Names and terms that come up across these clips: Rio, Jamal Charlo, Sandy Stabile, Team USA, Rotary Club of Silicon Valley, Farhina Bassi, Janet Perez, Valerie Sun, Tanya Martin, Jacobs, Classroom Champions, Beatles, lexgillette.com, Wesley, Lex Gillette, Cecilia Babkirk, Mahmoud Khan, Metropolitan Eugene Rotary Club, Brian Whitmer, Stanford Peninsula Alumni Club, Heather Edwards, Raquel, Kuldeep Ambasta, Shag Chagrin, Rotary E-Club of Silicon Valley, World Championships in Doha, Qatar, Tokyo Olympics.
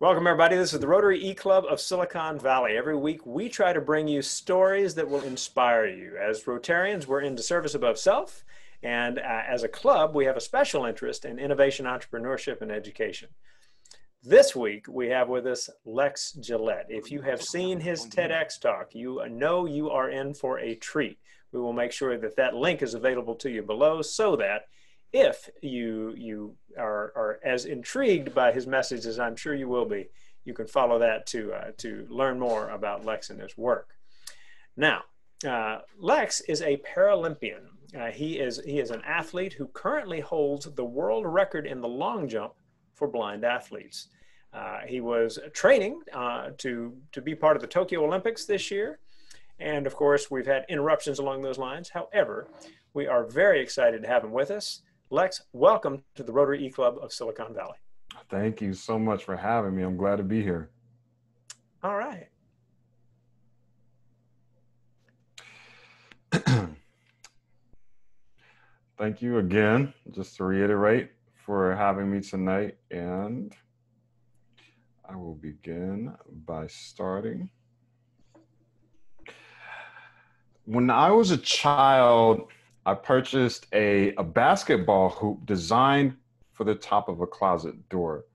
Welcome, everybody. This is the Rotary E-Club of Silicon Valley. Every week, we try to bring you stories that will inspire you. As Rotarians, we're into service above self, and as a club, we have a special interest in innovation, entrepreneurship, and education. This week, we have with us Lex Gillette. If you have seen his TEDx talk, you know you are in for a treat. We will make sure that that link is available to you below so that if you are as intrigued by his message as I'm sure you will be, you can follow that to learn more about Lex and his work. Now, Lex is a Paralympian. He is an athlete who currently holds the world record in the long jump for blind athletes. He was training to be part of the Tokyo Olympics this year. And of course, we've had interruptions along those lines. However, we are very excited to have him with us. Lex, welcome to the Rotary E-Club of Silicon Valley. Thank you so much for having me. I'm glad to be here. All right. Thank you again, just to reiterate, for having me tonight. And I will begin by starting. When I was a child, I purchased a basketball hoop designed for the top of a closet door.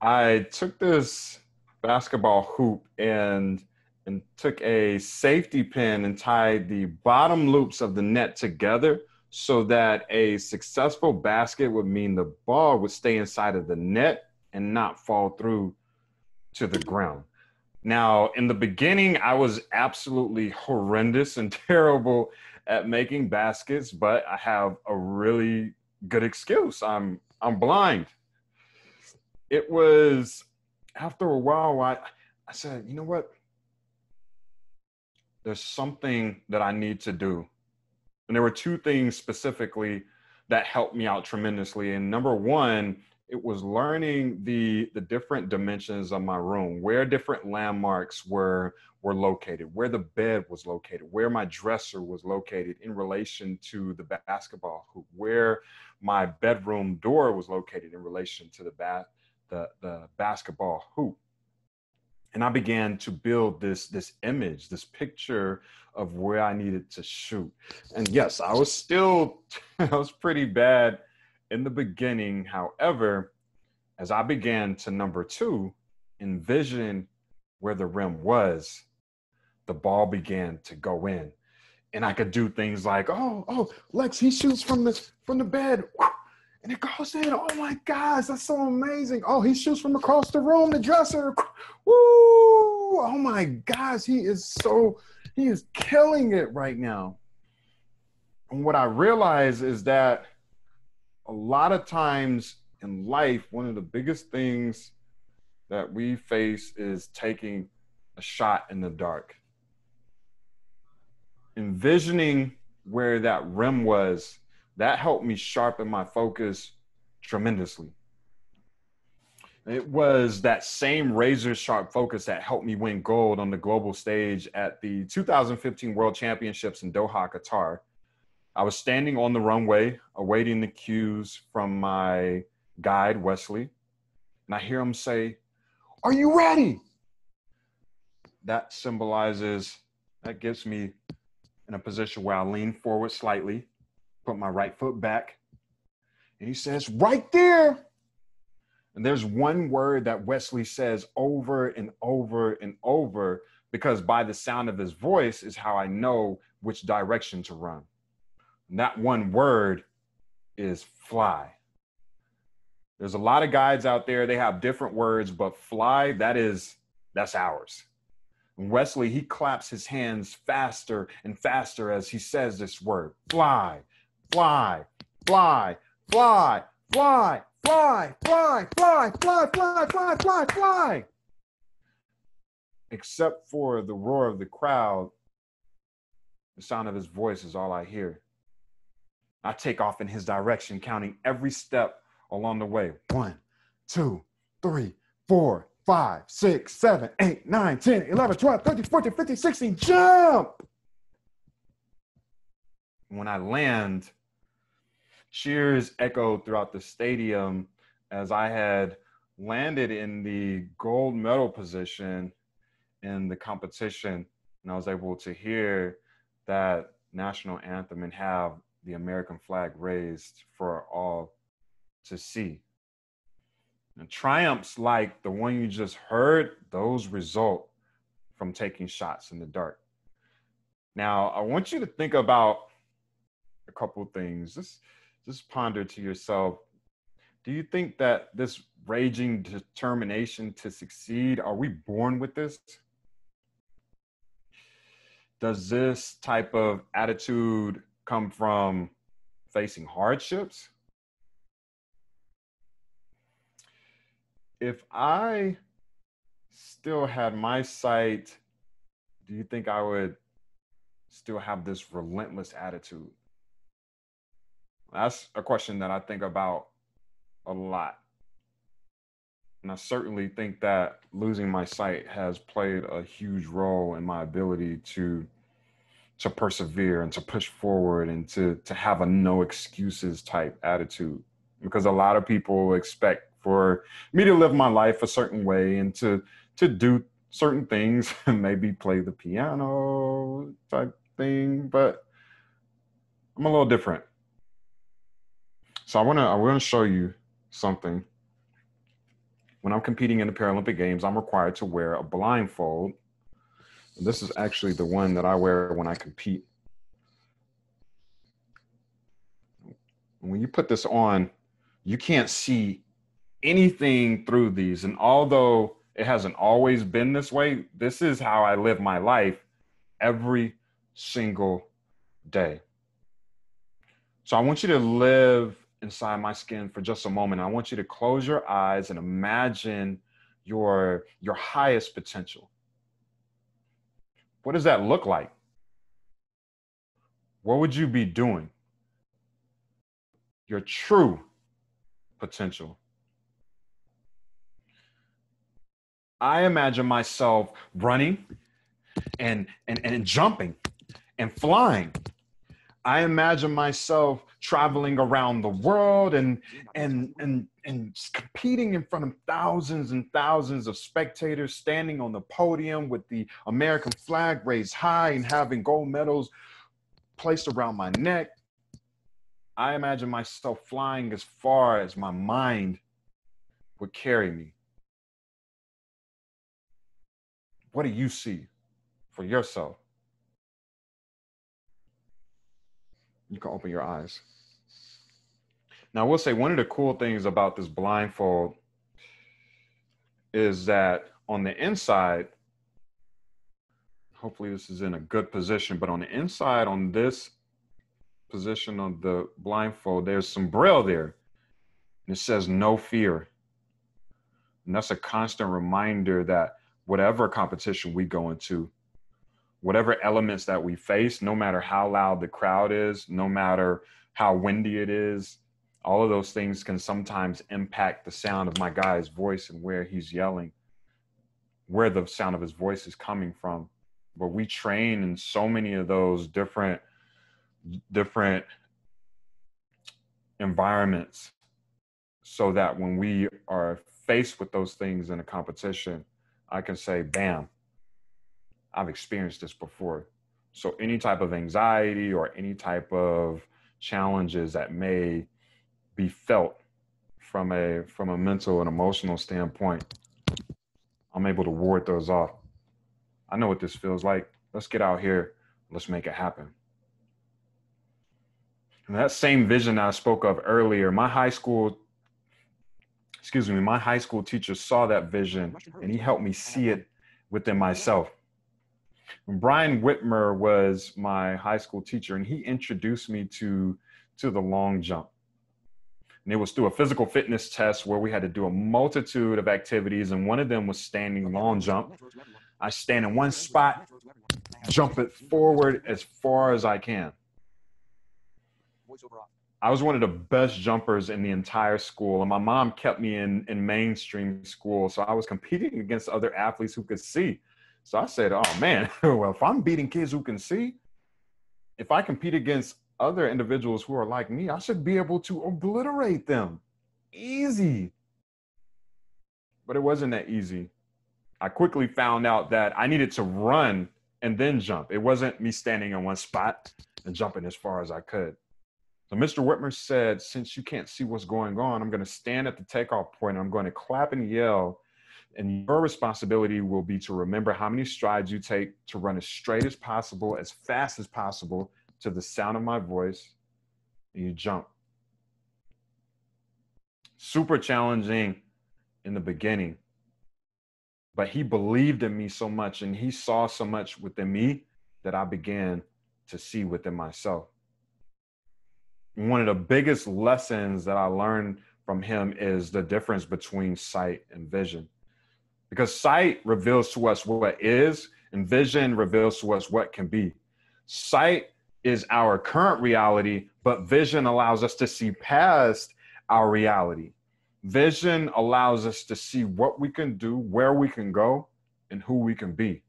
I took this basketball hoop and took a safety pin and tied the bottom loops of the net together so that a successful basket would mean the ball would stay inside of the net and not fall through to the ground. Now, in the beginning, I was absolutely horrendous and terrible at making baskets, but I have a really good excuse. I'm blind. It was after a while, I said, you know what? There's something that I need to do. And there were two things specifically that helped me out tremendously. And number one, it was learning the different dimensions of my room, where different landmarks were located, where the bed was located, where my dresser was located in relation to the basketball hoop, where my bedroom door was located in relation to the basketball hoop. And I began to build this image, this picture of where I needed to shoot. And yes, I was still, I was pretty bad in the beginning. However, as I began to, number two, envision where the rim was, the ball began to go in. And I could do things like, oh, Lex, he shoots from the bed, and it goes in. Oh my gosh, that's so amazing. Oh, he shoots from across the room, the dresser. Woo! Oh my gosh, he is killing it right now. And what I realized is that a lot of times in life, one of the biggest things that we face is taking a shot in the dark. Envisioning where that rim was, that helped me sharpen my focus tremendously. It was that same razor sharp focus that helped me win gold on the global stage at the 2015 World Championships in Doha, Qatar. I was standing on the runway, awaiting the cues from my guide, Wesley, and I hear him say, "Are you ready?" That symbolizes, that gets me in a position where I lean forward slightly, put my right foot back, and he says, "Right there." And there's one word that Wesley says over and over and over, because by the sound of his voice is how I know which direction to run. And that one word is fly. There's a lot of guides out there. They have different words, but fly, that's ours. And Wesley, he claps his hands faster and faster as he says this word, fly, fly, fly, fly, fly, fly, fly, fly, fly, fly, fly, fly, fly. Except for the roar of the crowd, the sound of his voice is all I hear. I take off in his direction, counting every step along the way. 1, 2, 3, 4, 5, 6, 7, 8, 9, 10, 11, 12, 13, 14, 15, 16, jump! When I land, cheers echoed throughout the stadium as I had landed in the gold medal position in the competition, and I was able to hear that national anthem and have the American flag raised for all to see. And triumphs like the one you just heard, those result from taking shots in the dark. Now, I want you to think about a couple of things. Just ponder to yourself, do you think that this raging determination to succeed, are we born with this? Does this type of attitude come from facing hardships? If I still had my sight, do you think I would still have this relentless attitude? That's a question that I think about a lot. And I certainly think that losing my sight has played a huge role in my ability to persevere and to push forward and to have a no excuses type attitude. Because a lot of people expect for me to live my life a certain way and to do certain things, maybe play the piano type thing, but I'm a little different. So I wanna show you something. When I'm competing in the Paralympic Games, I'm required to wear a blindfold. And this is actually the one that I wear when I compete. When you put this on, you can't see anything through these. And although it hasn't always been this way, this is how I live my life every single day. So I want you to live inside my skin for just a moment. I want you to close your eyes and imagine your highest potential. What does that look like? What would you be doing? Your true potential. I imagine myself running and jumping and flying. I imagine myself traveling around the world and competing in front of thousands and thousands of spectators, standing on the podium with the American flag raised high and having gold medals placed around my neck. I imagine myself flying as far as my mind would carry me. What do you see for yourself? You can open your eyes. Now, I will say one of the cool things about this blindfold is that on the inside, hopefully this is in a good position, but on the inside, on this position of the blindfold, there's some braille there. And it says, "No fear." And that's a constant reminder that whatever competition we go into, whatever elements that we face, no matter how loud the crowd is, no matter how windy it is, all of those things can sometimes impact the sound of my guy's voice and where he's yelling, where the sound of his voice is coming from. But we train in so many of those different environments so that when we are faced with those things in a competition, I can say, bam, I've experienced this before. So any type of anxiety or any type of challenges that may be felt from a mental and emotional standpoint, I'm able to ward those off. I know what this feels like. Let's get out here. Let's make it happen. And that same vision I spoke of earlier, my high school teacher saw that vision and he helped me see it within myself. Brian Whitmer was my high school teacher, and he introduced me to the long jump. And it was through a physical fitness test where we had to do a multitude of activities, and one of them was standing long jump. I stand in one spot, jump it forward as far as I can. I was one of the best jumpers in the entire school, and my mom kept me in mainstream school, so I was competing against other athletes who could see. So I said, oh man, well, if I'm beating kids who can see, if I compete against other individuals who are like me, I should be able to obliterate them. Easy. but it wasn't that easy. I quickly found out that I needed to run and then jump. It wasn't me standing in one spot and jumping as far as I could. So Mr. Whitmer said, since you can't see what's going on, I'm going to stand at the takeoff point and I'm going to clap and yell. And your responsibility will be to remember how many strides you take to run as straight as possible, as fast as possible to the sound of my voice. And you jump. Super challenging in the beginning. But he believed in me so much and he saw so much within me that I began to see within myself. One of the biggest lessons that I learned from him is the difference between sight and vision. Because sight reveals to us what is and vision reveals to us what can be. Sight is our current reality, but vision allows us to see past our reality. Vision allows us to see what we can do, where we can go, and who we can be.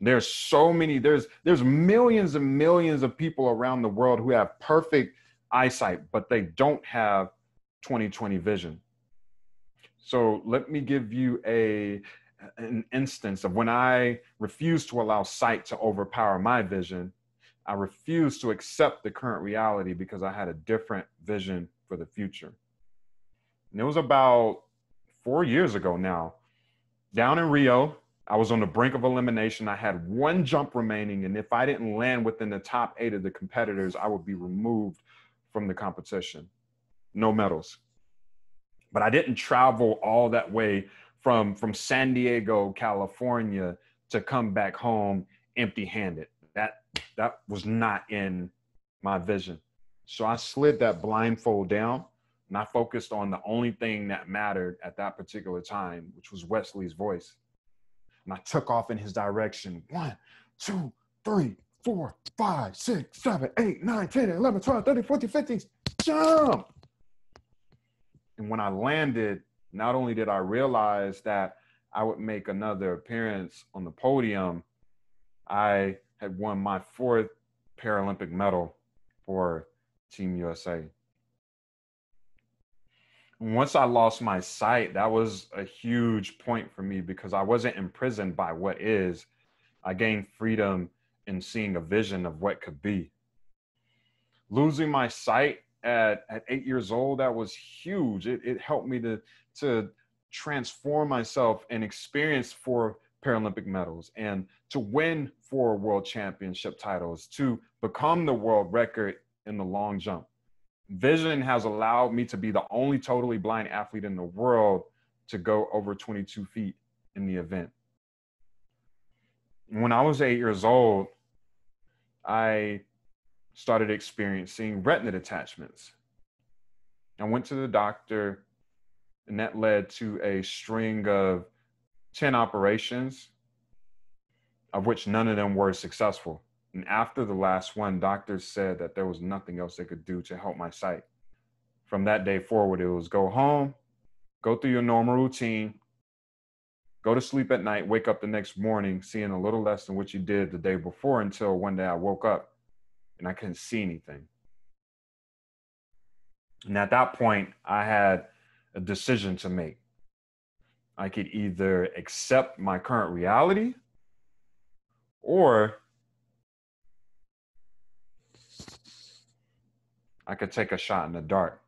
There's so many, there's millions and millions of people around the world who have perfect eyesight, but they don't have 20/20 vision. So let me give you an instance of when I refused to allow sight to overpower my vision. I refused to accept the current reality because I had a different vision for the future. And it was about 4 years ago now. Down in Rio, I was on the brink of elimination. I had one jump remaining, and if I didn't land within the top 8 of the competitors, I would be removed from the competition. No medals. But I didn't travel all that way from San Diego, California, to come back home empty-handed. That was not in my vision. So I slid that blindfold down. And I focused on the only thing that mattered at that particular time, which was Wesley's voice. And I took off in his direction. 1, 2, 3, 4, 5, 6, 7, 8, 9, 10, 11, 12, 13, 14, 15. Jump! And when I landed, not only did I realize that I would make another appearance on the podium, I had won my 4th Paralympic medal for Team USA. Once I lost my sight, that was a huge point for me because I wasn't imprisoned by what is. I gained freedom in seeing a vision of what could be. Losing my sight at 8 years old, that was huge. It helped me to transform myself and experience 4 Paralympic medals and to win 4 world championship titles, to become the world record in the long jump. Vision has allowed me to be the only totally blind athlete in the world to go over 22 feet in the event. When I was 8 years old, I started experiencing retina detachments. I went to the doctor, and that led to a string of 10 operations, of which none of them were successful. And after the last one, doctors said that there was nothing else they could do to help my sight. From that day forward, it was go home, go through your normal routine, go to sleep at night, wake up the next morning, seeing a little less than what you did the day before until one day I woke up and I couldn't see anything. And at that point, I had a decision to make. I could either accept my current reality or I could take a shot in the dark.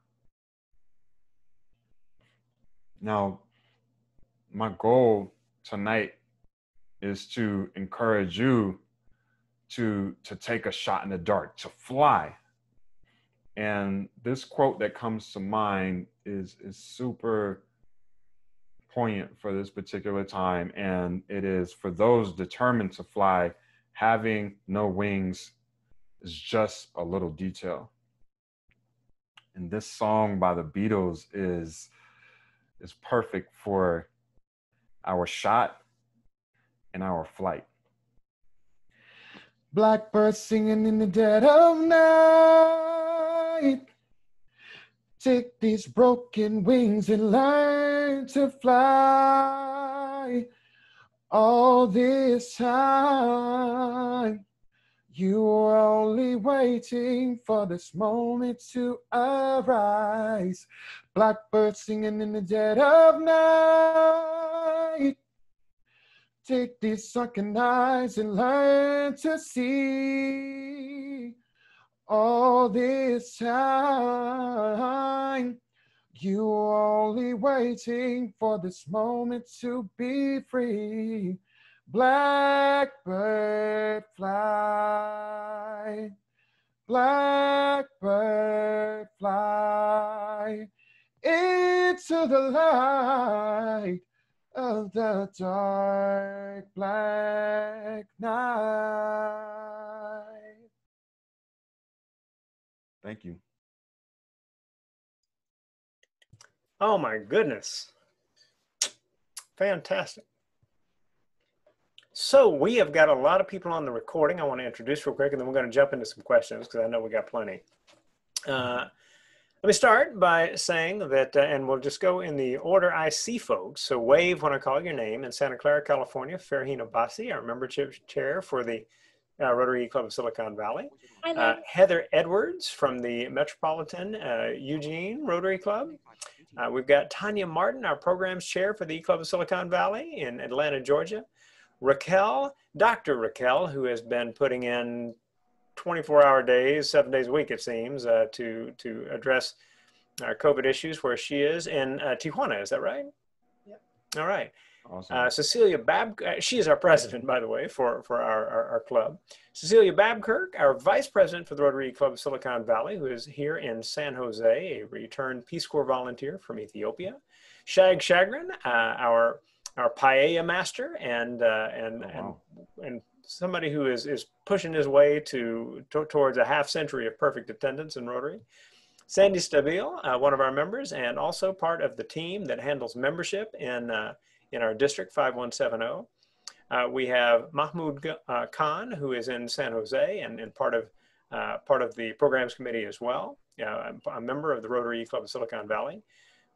Now, my goal tonight is to encourage you to take a shot in the dark, to fly. And this quote that comes to mind is super poignant for this particular time. And it is, for those determined to fly, having no wings is just a little detail. And this song by the Beatles is perfect for our shot and our flight. Blackbird singing in the dead of night. Take these broken wings and learn to fly. All this time, You're only waiting for this moment to arise. Blackbird singing in the dead of night. Take these sunken eyes and learn to see. All this time, you're only waiting for this moment to be free. Blackbird fly, blackbird fly into the light of the dark black night. Thank you. Oh my goodness. Fantastic. So we have got a lot of people on the recording. I want to introduce real quick, and then we're going to jump into some questions because I know we got plenty. Let me start by saying that, and we'll just go in the order I see folks. So wave when I call your name. In Santa Clara, California, Farhina Bassi, our membership chair for the Rotary E-Club of Silicon Valley. Heather Edwards from the Metropolitan Eugene Rotary Club. We've got Tanya Martin, our programs chair for the E-Club of Silicon Valley in Atlanta, Georgia. Raquel, Dr. Raquel, who has been putting in 24-hour days, 7 days a week, it seems, to address our COVID issues where she is in Tijuana. Is that right? Yep. All right. Awesome. Cecilia Babkirk, she is our president, by the way, for our club. Cecilia Babkirk, our vice president for the Rotary Club of Silicon Valley, who is here in San Jose, a returned Peace Corps volunteer from Ethiopia. Shag Chagrin, our Paella master and somebody who is pushing his way towards a half century of perfect attendance in Rotary. Sandy Stabile, one of our members and also part of the team that handles membership in our district 5170. We have Mahmoud Khan, who is in San Jose and part of the programs committee as well. A member of the Rotary Club of Silicon Valley.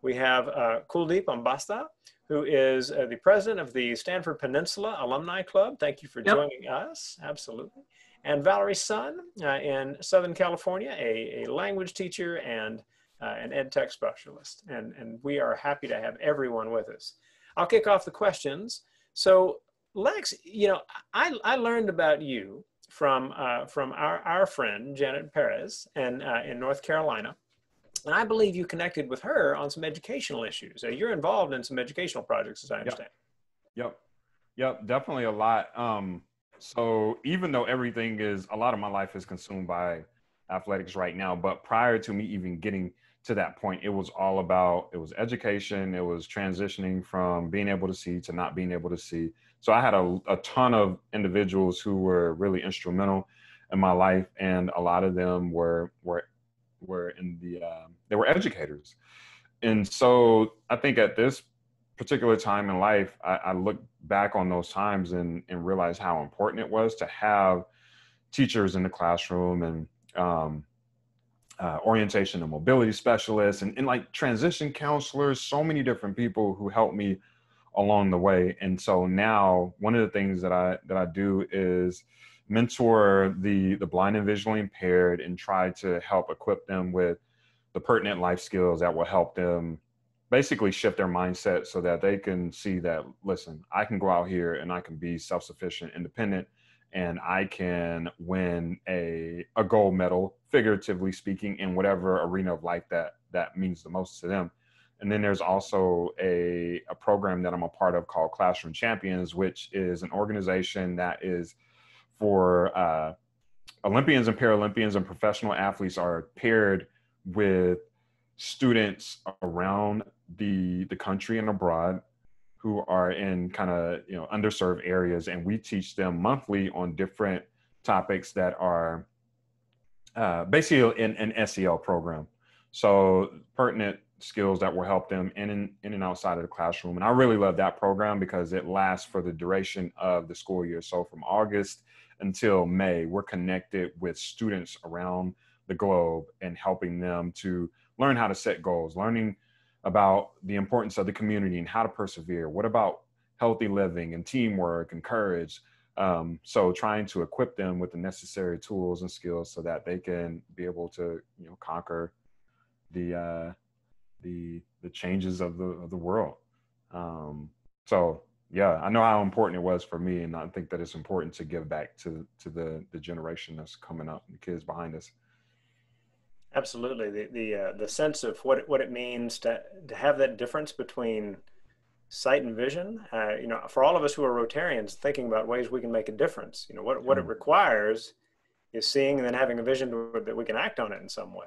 We have Kuldeep Ambasta, who is the president of the Stanford Peninsula Alumni Club. Thank you for joining us, absolutely. And Valerie Sun in Southern California, a language teacher and an ed tech specialist. And we are happy to have everyone with us. I'll kick off the questions. So Lex, you know, I learned about you from our friend, Janet Perez in North Carolina. And I believe you connected with her on some educational issues. You're involved in some educational projects, as I understand. Yep, definitely a lot. So even though a lot of my life is consumed by athletics right now, but prior to me even getting to that point, it was education. It was transitioning from being able to see to not being able to see. So I had a ton of individuals who were really instrumental in my life. And a lot of them were educators. And so I think at this particular time in life, I look back on those times and realize how important it was to have teachers in the classroom and orientation and mobility specialists and like transition counselors, so many different people who helped me along the way. And so now one of the things that I do is mentor the blind and visually impaired and try to help equip them with the pertinent life skills that will help them basically shift their mindset so that they can see that, listen, I can go out here and I can be self-sufficient, independent, and I can win a gold medal, figuratively speaking, in whatever arena of life that means the most to them. And then there's also a program that I'm a part of called Classroom Champions, which is an organization that is for Olympians and Paralympians, and professional athletes are paired with students around the country and abroad who are in kind of, you know, underserved areas. And we teach them monthly on different topics that are basically in an SEL program. So pertinent skills that will help them in and outside of the classroom. And I really love that program because it lasts for the duration of the school year. So from August until May, we're connected with students around the globe and helping them to learn how to set goals, learning about the importance of the community and how to persevere. What about healthy living and teamwork and courage, So trying to equip them with the necessary tools and skills so that they can be able to, you know, conquer the changes of the world. So yeah, I know how important it was for me, and I think that it's important to give back to the generation that's coming up, the kids behind us. Absolutely, the sense of what it means to have that difference between sight and vision. You know, for all of us who are Rotarians, thinking about ways we can make a difference. You know, what it requires is seeing and then having a vision that we can act on it in some way.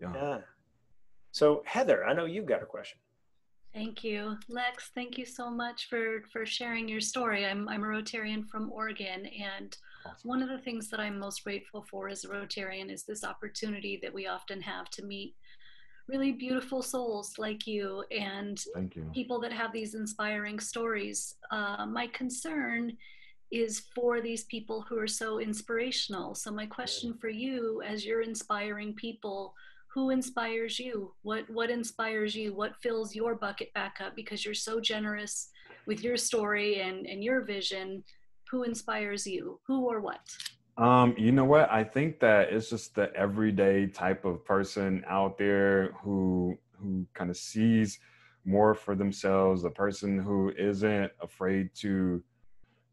Yeah. So Heather, I know you've got a question. Thank you, Lex. Thank you so much for sharing your story. I'm a Rotarian from Oregon, and one of the things that I'm most grateful for as a Rotarian is this opportunity that we often have to meet really beautiful souls like you and people that have these inspiring stories. My concern is for these people who are so inspirational. So my question for you, as you're inspiring people, who inspires you? What inspires you? What fills your bucket back up? Because you're so generous with your story and your vision. Who inspires you? Who or what? You know what? I think that it's just the everyday type of person out there who kind of sees more for themselves, the person who isn't afraid to, you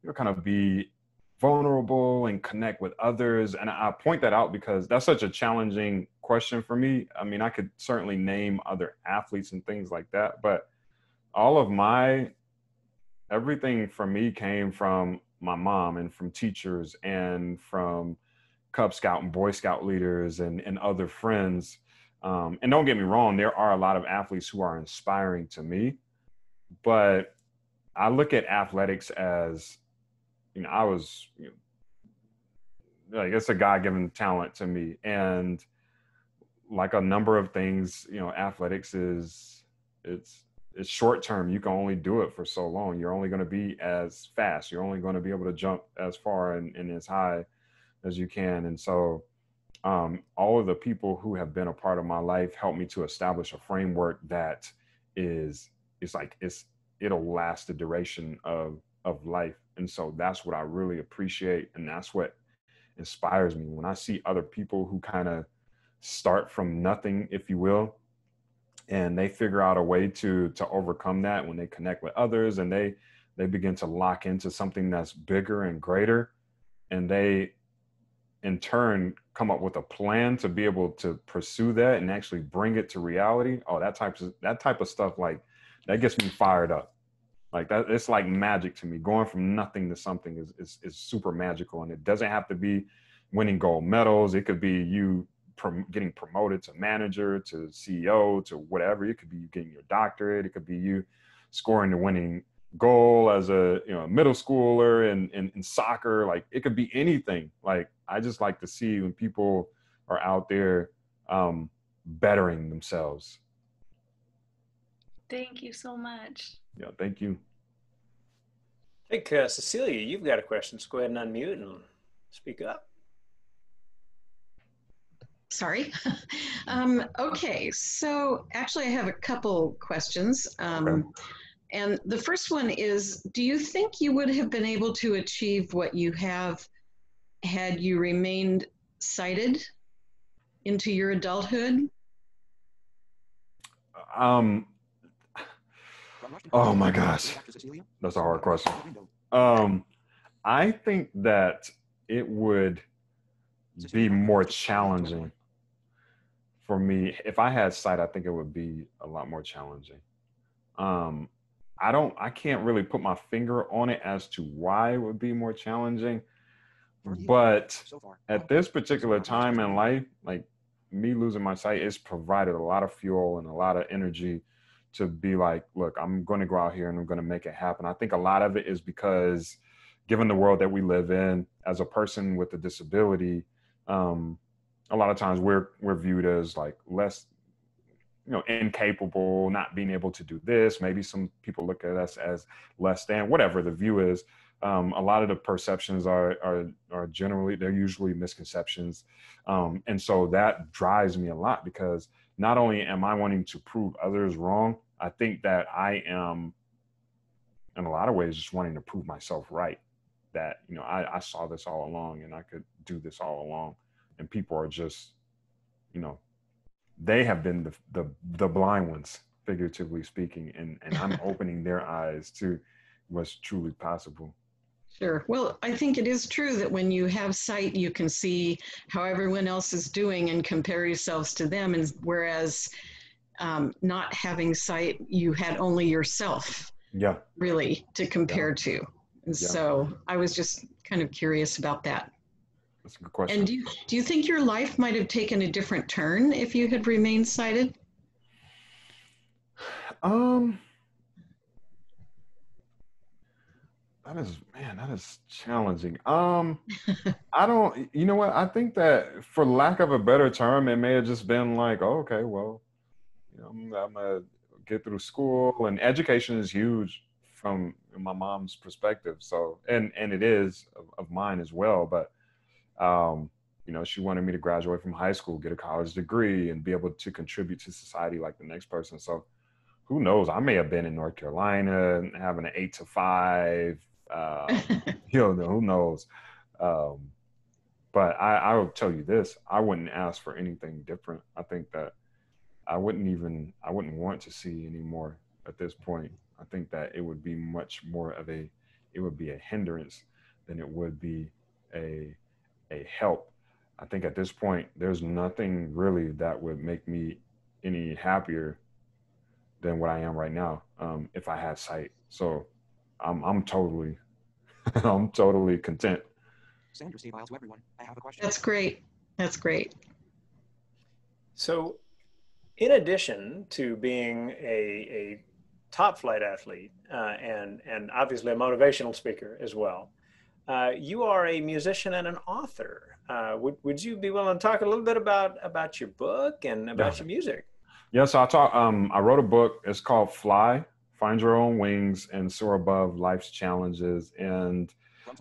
know, kind of be vulnerable and connect with others. And I point that out because that's such a challenging question for me. I mean, I could certainly name other athletes and things like that, but everything for me came from my mom and from teachers and from Cub Scout and Boy Scout leaders and other friends. And don't get me wrong, there are a lot of athletes who are inspiring to me, but I look at athletics as, you know, like it's a God-given talent to me. And like a number of things, you know, athletics it's short term. You can only do it for so long. You're only going to be as fast. You're only going to be able to jump as far and as high as you can. And so all of the people who have been a part of my life helped me to establish a framework that it'll last the duration of life. And so that's what I really appreciate. And that's what inspires me when I see other people who kind of start from nothing, if you will, and they figure out a way to overcome that when they connect with others and they begin to lock into something that's bigger and greater. And they, in turn, come up with a plan to be able to pursue that and actually bring it to reality. Oh, that type of stuff, like, that gets me fired up. Like that, it's like magic to me. Going from nothing to something is super magical. And it doesn't have to be winning gold medals. It could be you getting promoted to manager, to CEO, to whatever. It could be you getting your doctorate. It could be you scoring the winning goal as a middle schooler in soccer. Like, it could be anything. Like, I just like to see when people are out there bettering themselves. Thank you so much. Yeah, thank you. I think Cecilia, you've got a question. So go ahead and unmute and speak up. Sorry. Okay, so actually I have a couple questions. And the first one is, do you think you would have been able to achieve what you have had you remained sighted into your adulthood? Oh my gosh, that's a hard question. I think that it would be more challenging. For me, if I had sight, I think it would be a lot more challenging. I can't really put my finger on it as to why it would be more challenging, but at this particular time in life, like, me losing my sight, it's provided a lot of fuel and a lot of energy to be like, look, I'm going to go out here and I'm going to make it happen. I think a lot of it is because, given the world that we live in, as a person with a disability, a lot of times we're viewed as like less, you know, incapable, not being able to do this. Maybe some people look at us as less than, whatever the view is. A lot of the perceptions are generally, they're usually misconceptions. And so that drives me a lot, because not only am I wanting to prove others wrong, I think that I am, in a lot of ways, just wanting to prove myself right. that, you know, I saw this all along and I could do this all along. And people are just, you know, they have been the blind ones, figuratively speaking, and I'm opening their eyes to what's truly possible. Sure. Well, I think it is true that when you have sight, you can see how everyone else is doing and compare yourselves to them. And whereas not having sight, you had only yourself, yeah, really to compare to. And so I was just kind of curious about that. That's a good question. And do you think your life might have taken a different turn if you had remained sighted? That is challenging. I don't, you know what? I think that for lack of a better term, it may have just been like, oh, okay, well, you know, I'm gonna get through school, and education is huge from my mom's perspective. So, and it is of mine as well. But, you know, she wanted me to graduate from high school, get a college degree, and be able to contribute to society like the next person. So, who knows? I may have been in North Carolina and having an 8-to-5. You know, who knows? But I will tell you this, I wouldn't ask for anything different. I think that I wouldn't want to see anymore at this point. I think that it would be much more of a hindrance than it would be a help. I think at this point, there's nothing really that would make me any happier than what I am right now, if I had sight. So I'm totally content. Sandra Stabiles, everyone, I have a question. That's great. That's great. So in addition to being a top flight athlete and obviously a motivational speaker as well, you are a musician and an author. Would you be willing to talk a little bit about your book and about your music? Yes, yeah, so I wrote a book. It's called Fly, Find Your Own Wings and Soar Above Life's Challenges. And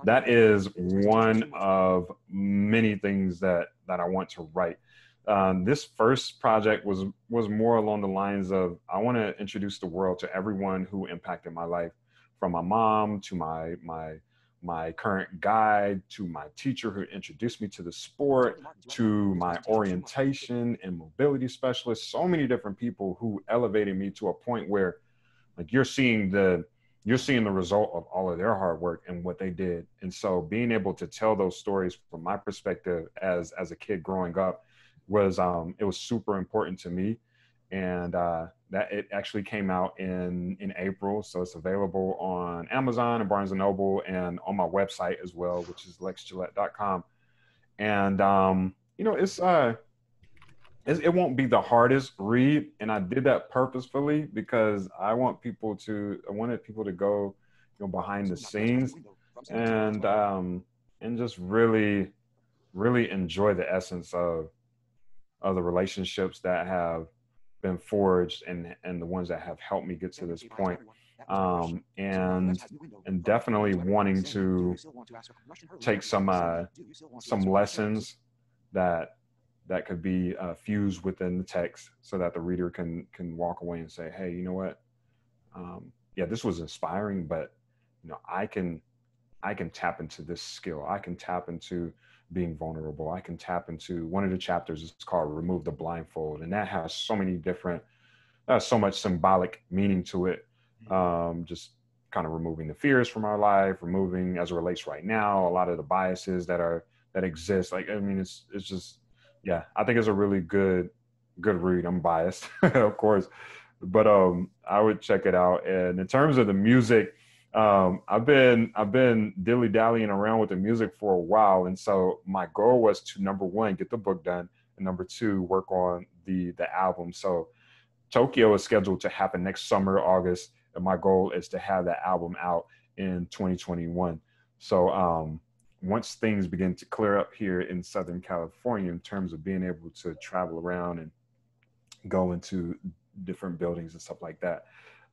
that is one of many things that I want to write. This first project was more along the lines of, I want to introduce the world to everyone who impacted my life, from my mom to my current guide, to my teacher who introduced me to the sport, to my orientation and mobility specialist, so many different people who elevated me to a point where, like, you're seeing the result of all of their hard work and what they did. And so being able to tell those stories from my perspective as a kid growing up was super important to me. And that it actually came out in April. So it's available on Amazon and Barnes & Noble and on my website as well, which is lexgillette.com. And, you know, it won't be the hardest read. And I did that purposefully because I wanted people to go, you know, behind the scenes and just really, really enjoy the essence of the relationships that have been forged and the ones that have helped me get to this point. And definitely wanting to take some lessons that could be fused within the text so that the reader can walk away and say, hey, you know what? Yeah, this was inspiring, but you know, I can tap into this skill. I can tap into being vulnerable. I can tap into one of the chapters. It's called Remove the Blindfold. And that has so much symbolic meaning to it. Just kind of removing the fears from our life, removing, as it relates right now, a lot of the biases that exist. Like, I mean, it's just, yeah, I think it's a really good read. I'm biased, of course, but I would check it out. And in terms of the music, I've been dilly-dallying around with the music for a while. And so my goal was to, number one, get the book done, and number two, work on the album. So Tokyo is scheduled to happen next summer, August. And my goal is to have that album out in 2021. So once things begin to clear up here in Southern California, in terms of being able to travel around and go into different buildings and stuff like that,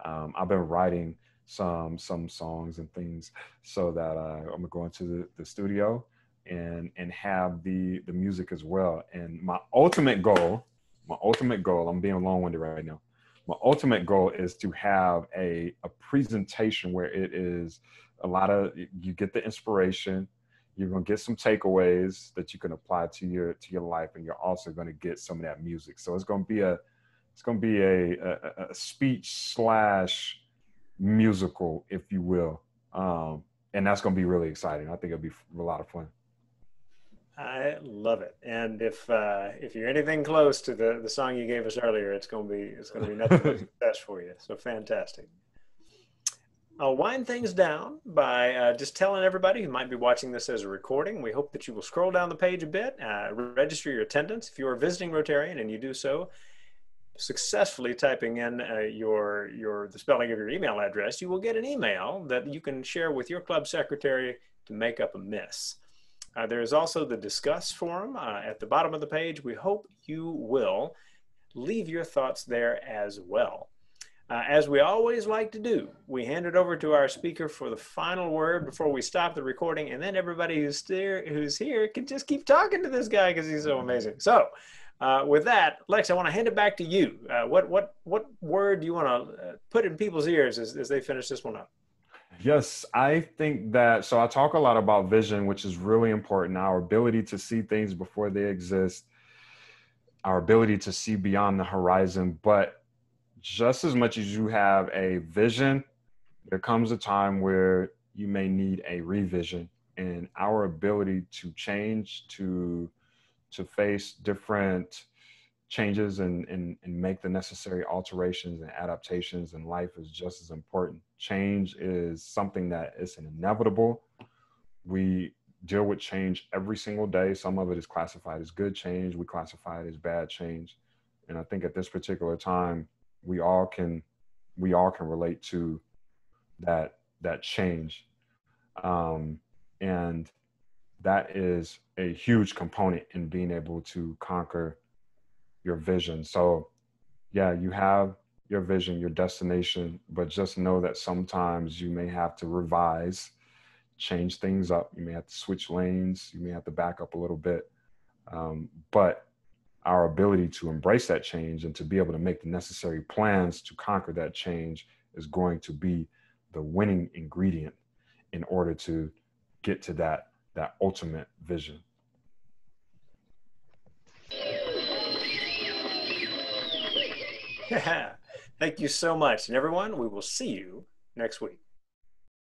I've been writing some songs and things so that I'm gonna go into the studio and have the music as well. And my ultimate goal, I'm being long-winded right now. My ultimate goal is to have a presentation where it is a lot of, you get the inspiration, you're going to get some takeaways that you can apply to your life, and you're also going to get some of that music. So it's going to be a speech slash musical, if you will. And that's going to be really exciting. I think it'll be a lot of fun. I love it. And if you're anything close to the song you gave us earlier, it's going to be nothing but success for you. So fantastic. I'll wind things down by just telling everybody who might be watching this as a recording, we hope that you will scroll down the page a bit, register your attendance. If you are visiting Rotarian and you do so, successfully typing in the spelling of your email address, you will get an email that you can share with your club secretary to make up a miss. There is also the Discuss forum at the bottom of the page. We hope you will leave your thoughts there as well. As we always like to do, we hand it over to our speaker for the final word before we stop the recording, and then everybody who's here can just keep talking to this guy because he's so amazing. So with that, Lex, I want to hand it back to you. What word do you want to put in people's ears as they finish this one up? Yes, I think that, so I talk a lot about vision, which is really important, our ability to see things before they exist, our ability to see beyond the horizon, but just as much as you have a vision, there comes a time where you may need a revision, and our ability to change, to face different changes and make the necessary alterations and adaptations in life is just as important. Change is something that is inevitable. We deal with change every single day. Some of it is classified as good change. We classify it as bad change. And I think at this particular time, we all can relate to that change. And that is a huge component in being able to conquer your vision. So yeah, you have your vision, your destination, but just know that sometimes you may have to revise, change things up. You may have to switch lanes. You may have to back up a little bit, but our ability to embrace that change and to be able to make the necessary plans to conquer that change is going to be the winning ingredient in order to get to that ultimate vision. Yeah. Thank you so much. And everyone, we will see you next week.